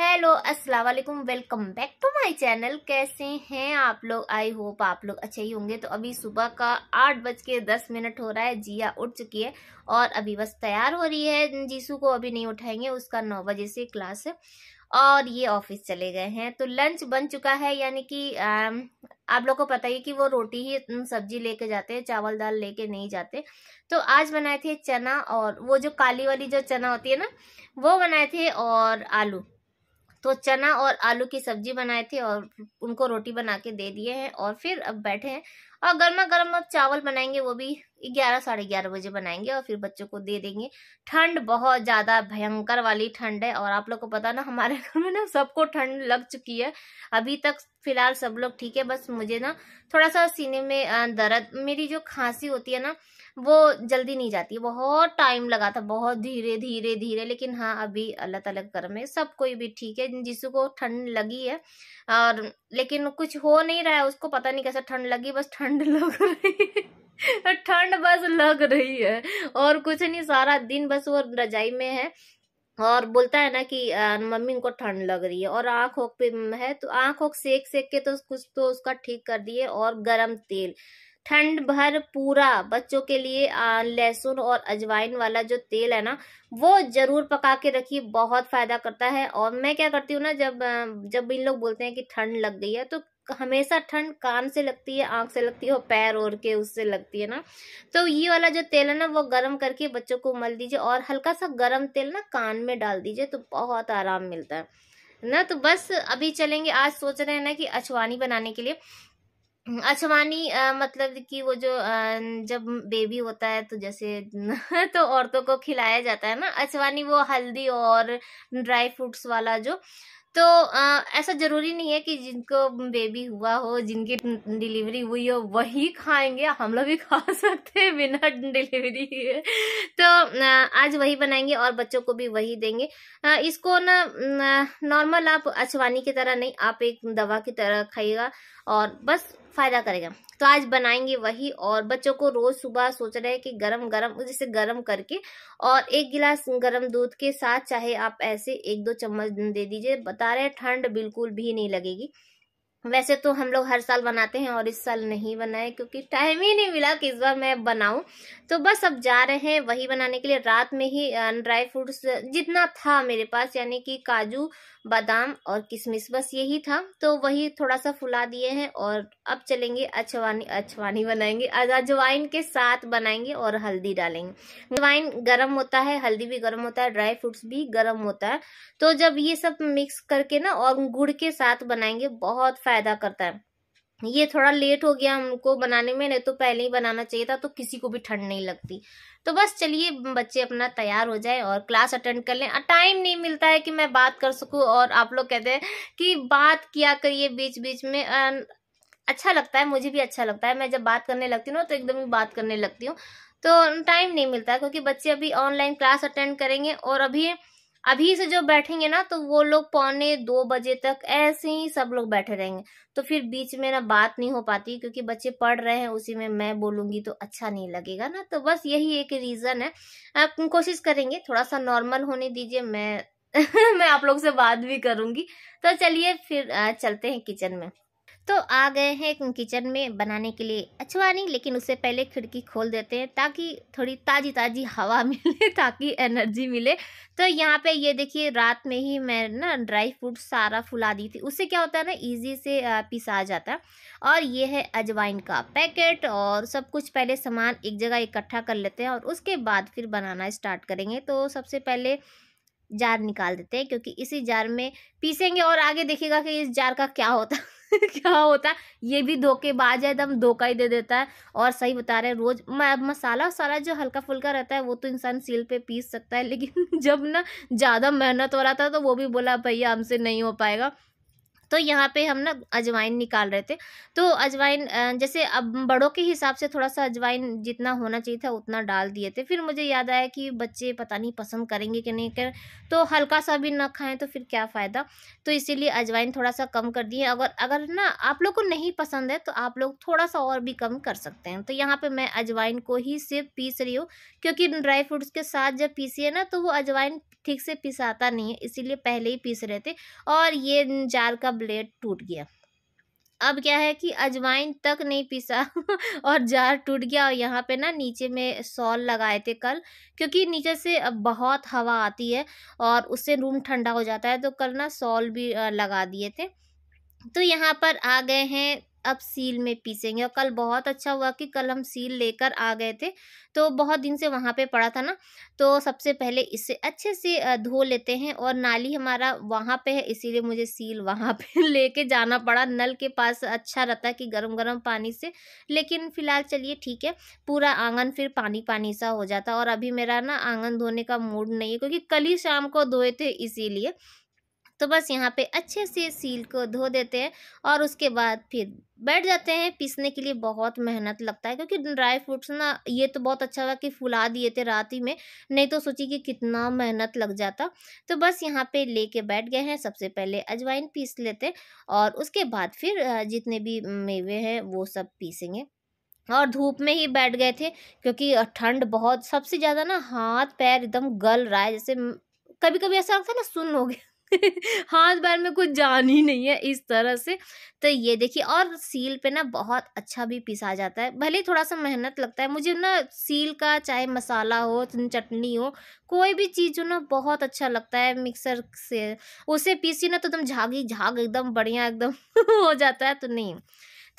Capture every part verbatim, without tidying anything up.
Hello अस्सलाम वालेकुम, welcome back to my channel. कैसे हैं आप लोग? आई होप आप लोग अच्छे ही होंगे। तो अभी सुबह का आठ बज के दस मिनट हो रहा है। जिया उठ चुकी है और अभी बस तैयार हो रही है। जीसू को अभी नहीं उठाएंगे, उसका नौ बजे से क्लास है और ये ऑफिस चले गए हैं। तो लंच बन चुका है, यानी कि आप लोग को पता ही कि वो रोटी ही सब्जी लेके जाते हैं, चावल दाल लेके नहीं जाते। तो आज बनाए थे चना, और वो जो काली वाली जो चना होती है ना वो बनाए थे, और आलू। तो चना और आलू की सब्जी बनाए थे और उनको रोटी बना के दे दिए हैं। और फिर अब बैठे हैं और गर्मा गर्म अब चावल बनाएंगे, वो भी ग्यारह साढ़े ग्यारह बजे बनाएंगे और फिर बच्चों को दे देंगे। ठंड बहुत ज़्यादा भयंकर वाली ठंड है, और आप लोग को पता ना हमारे घर में ना सबको ठंड लग चुकी है। अभी तक फिलहाल सब लोग ठीक है, बस मुझे ना थोड़ा सा सीने में दर्द, मेरी जो खांसी होती है ना वो जल्दी नहीं जाती, बहुत टाइम लगा था, बहुत धीरे धीरे धीरे लेकिन हाँ अभी अल्लाह ताला का करम है, सब कोई भी ठीक है। जिसको को ठंड लगी है और लेकिन कुछ हो नहीं रहा है, उसको पता नहीं कैसा ठंड लगी, बस ठंड लग रही है, ठंड बस लग रही है और कुछ नहीं। सारा दिन बस वो रजाई में है और बोलता है ना कि मम्मी को ठंड लग रही है, और आँख ओख पे है तो आँख ओख सेक सेक के तो कुछ तो उसका ठीक कर दिए। और गरम तेल ठंड भर पूरा बच्चों के लिए लहसुन और अजवाइन वाला जो तेल है ना वो जरूर पका के रखिए, बहुत फायदा करता है। और मैं क्या करती हूँ ना, जब जब इन लोग बोलते हैं कि ठंड लग गई है तो हमेशा ठंड कान से लगती है, आंख से लगती है और पैर ओढ़ के उससे लगती है ना, तो ये वाला जो तेल है ना वो गर्म करके बच्चों को मल दीजिए और हल्का सा गर्म तेल ना कान में डाल दीजिए तो बहुत आराम मिलता है ना। तो बस अभी चलेंगे, आज सोच रहे हैं ना कि अछवानी बनाने के लिए। अछवानी मतलब कि वो जो आ, जब बेबी होता है तो जैसे तो औरतों को खिलाया जाता है ना अछवानी, वो हल्दी और ड्राई फ्रूट्स वाला जो। तो आ, ऐसा ज़रूरी नहीं है कि जिनको बेबी हुआ हो, जिनकी डिलीवरी हुई हो वही खाएंगे, हम लोग भी खा सकते हैं बिना डिलीवरी के। तो आ, आज वही बनाएंगे और बच्चों को भी वही देंगे। आ, इसको ना नॉर्मल आप अछवानी की तरह नहीं, आप एक दवा की तरह खाइएगा और बस फायदा करेगा। तो आज बनाएंगे वही और बच्चों को रोज सुबह सोच रहे हैं कि गरम गरम जैसे गरम करके और एक गिलास गरम दूध के साथ चाहे आप ऐसे एक दो चम्मच दे दीजिए, बता रहे हैं ठंड बिल्कुल भी नहीं लगेगी। वैसे तो हम लोग हर साल बनाते हैं और इस साल नहीं बनाए क्योंकि टाइम ही नहीं मिला कि इस बार मैं बनाऊं। तो बस अब जा रहे हैं वही बनाने के लिए। रात में ही ड्राई फ्रूट्स जितना था मेरे पास, यानी कि काजू बादाम और किशमिश, बस यही था, तो वही थोड़ा सा फुला दिए हैं। और अब चलेंगे अछवानी, अछवानी बनाएंगे अजवाइन के साथ बनाएंगे और हल्दी डालेंगे। अजवाइन गर्म होता है, हल्दी भी गर्म होता है, ड्राई फ्रूट्स भी गर्म होता है। तो जब ये सब मिक्स करके ना और गुड़ के साथ बनाएंगे बहुत फायदा करता है। ये थोड़ा लेट हो गया हमको बनाने में, नहीं तो पहले ही बनाना चाहिए था, तो किसी को भी ठंड नहीं लगती। तो बस चलिए बच्चे अपना तैयार हो जाए और क्लास अटेंड कर लें। टाइम नहीं मिलता है कि मैं बात कर सकूं, और आप लोग कहते हैं कि बात किया करिए बीच बीच में, अच्छा लगता है, मुझे भी अच्छा लगता है। मैं जब बात करने लगती हूँ ना तो एकदम ही बात करने लगती हूँ, तो टाइम नहीं मिलता क्योंकि बच्चे अभी ऑनलाइन क्लास अटेंड करेंगे और अभी अभी से जो बैठेंगे ना तो वो लोग पौने दो बजे तक ऐसे ही सब लोग बैठे रहेंगे, तो फिर बीच में ना बात नहीं हो पाती क्योंकि बच्चे पढ़ रहे हैं, उसी में मैं बोलूँगी तो अच्छा नहीं लगेगा ना। तो बस यही एक रीज़न है। आप कोशिश करेंगे थोड़ा सा नॉर्मल होने दीजिए, मैं मैं आप लोग से बात भी करूँगी। तो चलिए फिर चलते हैं किचन में। तो आ गए हैं किचन में बनाने के लिए अछवानी, लेकिन उससे पहले खिड़की खोल देते हैं ताकि थोड़ी ताज़ी ताज़ी हवा मिले, ताकि एनर्जी मिले। तो यहाँ पे ये देखिए, रात में ही मैं ना ड्राई फ्रूट सारा फुला दी थी, उससे क्या होता है ना इजी से पिसा जाता है। और ये है अजवाइन का पैकेट, और सब कुछ पहले सामान एक जगह इकट्ठा कर लेते हैं और उसके बाद फिर बनाना स्टार्ट करेंगे। तो सबसे पहले जार निकाल देते हैं क्योंकि इसी जार में पीसेंगे, और आगे देखिएगा कि इस जार का क्या होता है क्या होता है। ये भी धोखेबाज है, एकदम धोखा ही दे देता है। और सही बता रहे हैं, रोज मसाला वसाला जो हल्का फुल्का रहता है वो तो इंसान सील पे पीस सकता है, लेकिन जब ना ज़्यादा मेहनत हो रहा था तो वो भी बोला भैया हमसे नहीं हो पाएगा। तो यहाँ पे हम ना अजवाइन निकाल रहे थे, तो अजवाइन जैसे अब बड़ों के हिसाब से थोड़ा सा अजवाइन जितना होना चाहिए था उतना डाल दिए थे। फिर मुझे याद आया कि बच्चे पता नहीं पसंद करेंगे कि नहीं कर, तो हल्का सा भी ना खाएं तो फिर क्या फ़ायदा, तो इसीलिए अजवाइन थोड़ा सा कम कर दिए। अगर अगर ना आप लोग को नहीं पसंद है तो आप लोग थोड़ा सा और भी कम कर सकते हैं। तो यहाँ पर मैं अजवाइन को ही सिर्फ पीस रही हूँ क्योंकि ड्राई फ्रूट्स के साथ जब पीसिए ना तो वो अजवाइन ठीक से पिसाता नहीं है, इसीलिए पहले ही पीस रहे थे और ये जार का ब्लेड टूट गया। अब क्या है कि अजवाइन तक नहीं पीसा और जार टूट गया। और यहाँ पे ना नीचे में सॉल लगाए थे कल, क्योंकि नीचे से बहुत हवा आती है और उससे रूम ठंडा हो जाता है, तो कल ना सॉल भी लगा दिए थे। तो यहाँ पर आ गए हैं, अब सील में पीसेंगे। और कल बहुत अच्छा हुआ कि कल हम सील लेकर आ गए थे, तो बहुत दिन से वहाँ पे पड़ा था ना। तो सबसे पहले इसे अच्छे से धो लेते हैं। और नाली हमारा वहाँ पे है, इसीलिए मुझे सील वहाँ पे लेके जाना पड़ा। नल के पास अच्छा रहता है कि गरम गरम पानी से, लेकिन फ़िलहाल चलिए ठीक है, पूरा आंगन फिर पानी पानी सा हो जाता। और अभी मेरा ना आंगन धोने का मूड नहीं है, क्योंकि कल ही शाम को धोए थे इसीलिए। तो बस यहाँ पे अच्छे से सील को धो देते हैं और उसके बाद फिर बैठ जाते हैं पीसने के लिए। बहुत मेहनत लगता है, क्योंकि ड्राई फ्रूट्स ना, ये तो बहुत अच्छा हुआ कि फुला दिए थे रात ही में, नहीं तो सोची कि कितना मेहनत लग जाता। तो बस यहाँ पे लेके बैठ गए हैं। सबसे पहले अजवाइन पीस लेते हैं और उसके बाद फिर जितने भी मेवे हैं वो सब पीसेंगे। और धूप में ही बैठ गए थे, क्योंकि ठंड बहुत, सबसे ज़्यादा ना हाथ पैर एकदम गल रहा है, जैसे कभी कभी ऐसा लगता है ना सुन्न हो गया हाथ बार में कुछ जान ही नहीं है इस तरह से। तो ये देखिए, और सील पे ना बहुत अच्छा भी पिसा जाता है, भले थोड़ा सा मेहनत लगता है। मुझे ना सील का चाहे मसाला हो, चटनी हो, कोई भी चीज़ हो ना, बहुत अच्छा लगता है। मिक्सर से उसे पीसी ना तो एकदम झागी झाग एकदम बढ़िया एकदम हो जाता है। तो नहीं,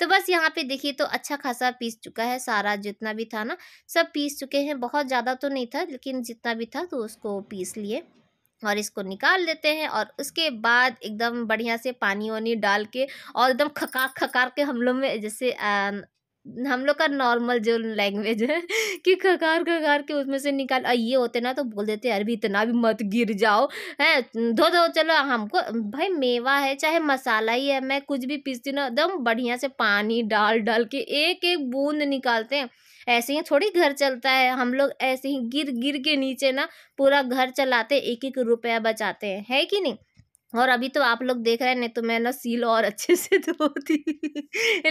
तो बस यहाँ पे देखिए तो अच्छा खासा पीस चुका है, सारा जितना भी था ना सब पीस चुके हैं। बहुत ज़्यादा तो नहीं था, लेकिन जितना भी था तो उसको पीस लिए। और इसको निकाल लेते हैं और उसके बाद एकदम बढ़िया से पानी वानी डाल के और एकदम खकार खकार के, हम लोग में जैसे आ, हम लोग का नॉर्मल जो लैंग्वेज है कि खकार खकार के उसमें से निकाल। और ये होते ना तो बोल देते यार भी इतना भी मत गिर जाओ है, धो धो चलो हमको। भाई मेवा है चाहे मसाला ही है, मैं कुछ भी पीसती ना एकदम बढ़िया से पानी डाल डाल के एक एक बूंद निकालते हैं। ऐसे ही थोड़ी घर चलता है, हम लोग ऐसे ही गिर गिर के नीचे ना पूरा घर चलाते, एक एक रुपया बचाते हैं, है कि नहीं। और अभी तो आप लोग देख रहे हैं, नहीं तो मैं ना सील और अच्छे से धोती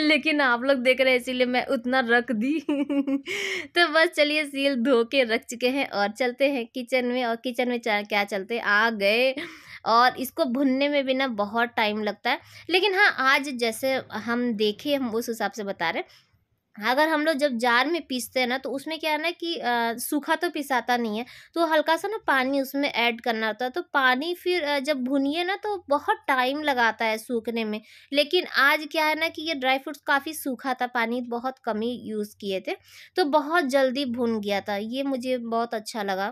लेकिन आप लोग देख रहे हैं इसीलिए मैं उतना रख दी तो बस चलिए सील धो के रख चुके हैं और चलते हैं किचन में। और किचन में क्या चलते आ गए। और इसको भुनने में भी ना बहुत टाइम लगता है, लेकिन हाँ आज जैसे हम देखे हम उस हिसाब से बता रहे हैं। अगर हम लोग जब जार में पीसते हैं ना, तो उसमें क्या है ना कि आ, सूखा तो पिसाता नहीं है, तो हल्का सा ना पानी उसमें ऐड करना होता है। तो पानी फिर जब भुनिए ना तो बहुत टाइम लगाता है सूखने में। लेकिन आज क्या है ना कि ये ड्राई फ्रूट्स काफ़ी सूखा था, पानी बहुत कम ही यूज़ किए थे, तो बहुत जल्दी भुन गया था। ये मुझे बहुत अच्छा लगा।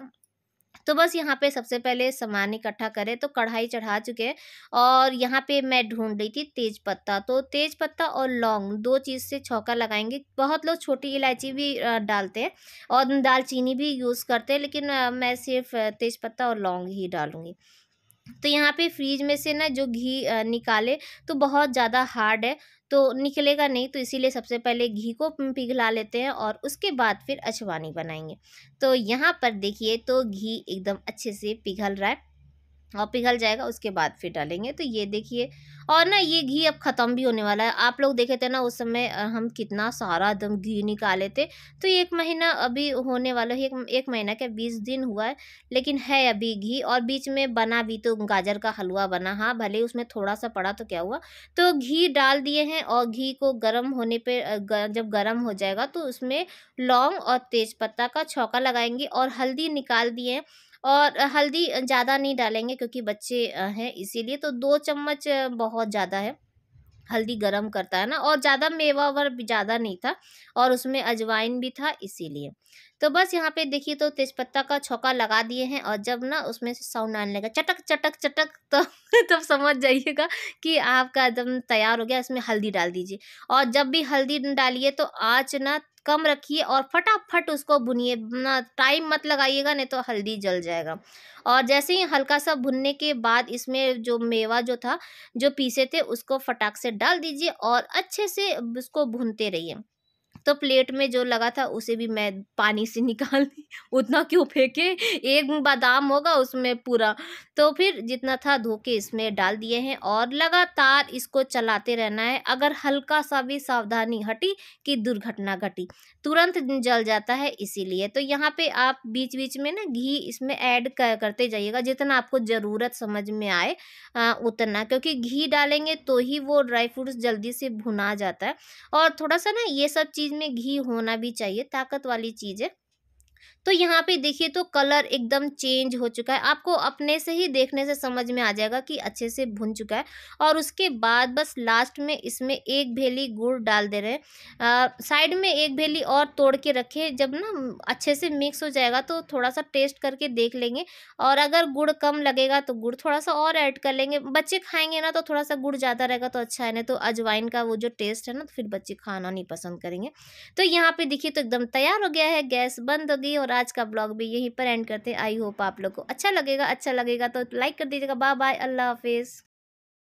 तो बस यहाँ पे सबसे पहले सामान इकट्ठा करें, तो कढ़ाई चढ़ा चुके हैं। और यहाँ पे मैं ढूंढ रही थी तेज पत्ता, तो तेज पत्ता और लौंग दो चीज़ से छौंका लगाएंगे। बहुत लोग छोटी इलायची भी डालते हैं और दालचीनी भी यूज़ करते हैं, लेकिन मैं सिर्फ तेज पत्ता और लौंग ही डालूँगी। तो यहाँ पे फ्रीज में से ना जो घी निकाले तो बहुत ज़्यादा हार्ड है, तो निकलेगा नहीं, तो इसीलिए सबसे पहले घी को पिघला लेते हैं और उसके बाद फिर अजवाइन बनाएंगे। तो यहाँ पर देखिए तो घी एकदम अच्छे से पिघल रहा है और पिघल जाएगा उसके बाद फिर डालेंगे। तो ये देखिए, और ना ये घी अब ख़त्म भी होने वाला है। आप लोग देखे थे ना उस समय हम कितना सारा एकदम घी निकाले थे। तो एक महीना अभी होने वाला है, एक, एक महीना क्या बीस दिन हुआ है, लेकिन है अभी घी। और बीच में बना भी तो गाजर का हलवा बना, हाँ भले उसमें थोड़ा सा पड़ा तो क्या हुआ। तो घी डाल दिए हैं और घी को गर्म होने पर, जब गर्म हो जाएगा तो उसमें लौंग और तेज़पत्ता का छौंका लगाएंगे। और हल्दी निकाल दिए, और हल्दी ज़्यादा नहीं डालेंगे क्योंकि बच्चे हैं इसीलिए, तो दो चम्मच बहुत ज़्यादा है, हल्दी गरम करता है ना। और ज़्यादा मेवा भी ज़्यादा नहीं था और उसमें अजवाइन भी था इसीलिए। तो बस यहाँ पे देखिए तो तेज़पत्ता का छौंका लगा दिए हैं। और जब ना उसमें से साउंड आने लगा चटक चटक चटक, तो तब समझ जाइएगा कि आपका एकदम तैयार हो गया। इसमें हल्दी डाल दीजिए, और जब भी हल्दी डालिए तो आँच ना कम रखिए और फटाफट उसको भुनिए ना, टाइम मत लगाइएगा नहीं तो हल्दी जल जाएगा। और जैसे ही हल्का सा भुनने के बाद इसमें जो मेवा जो था जो पीसे थे उसको फटाक से डाल दीजिए और अच्छे से उसको भूनते रहिए। तो प्लेट में जो लगा था उसे भी मैं पानी से निकाल दी, उतना क्यों फेंके, एक बादाम होगा उसमें पूरा। तो फिर जितना था धो के इसमें डाल दिए हैं और लगातार इसको चलाते रहना है। अगर हल्का सा भी सावधानी हटी कि दुर्घटना घटी, तुरंत जल जाता है। इसीलिए तो यहाँ पे आप बीच बीच में ना घी इसमें ऐड करते जाइएगा, जितना आपको ज़रूरत समझ में आए आ, उतना, क्योंकि घी डालेंगे तो ही वो ड्राई फ्रूट्स जल्दी से भुना जाता है। और थोड़ा सा ना ये सब चीज़ में घी होना भी चाहिए, ताकत वाली चीज़ है। तो यहाँ पे देखिए तो कलर एकदम चेंज हो चुका है, आपको अपने से ही देखने से समझ में आ जाएगा कि अच्छे से भुन चुका है। और उसके बाद बस लास्ट में इसमें एक भेली गुड़ डाल दे रहे हैं, साइड में एक भेली और तोड़ के रखे। जब ना अच्छे से मिक्स हो जाएगा तो थोड़ा सा टेस्ट करके देख लेंगे, और अगर गुड़ कम लगेगा तो गुड़ थोड़ा सा और ऐड कर लेंगे। बच्चे खाएंगे ना तो थोड़ा सा गुड़ ज़्यादा रहेगा तो अच्छा है, ना तो अजवाइन का वो जो टेस्ट है ना, तो फिर बच्चे खाना नहीं पसंद करेंगे। तो यहाँ पर देखिए तो एकदम तैयार हो गया है, गैस बंद हो गई। और आज का ब्लॉग भी यहीं पर एंड करते हैं। आई होप आप लोग को अच्छा लगेगा, अच्छा लगेगा तो लाइक कर दीजिएगा। बाय बाय, अल्लाह हाफिज़।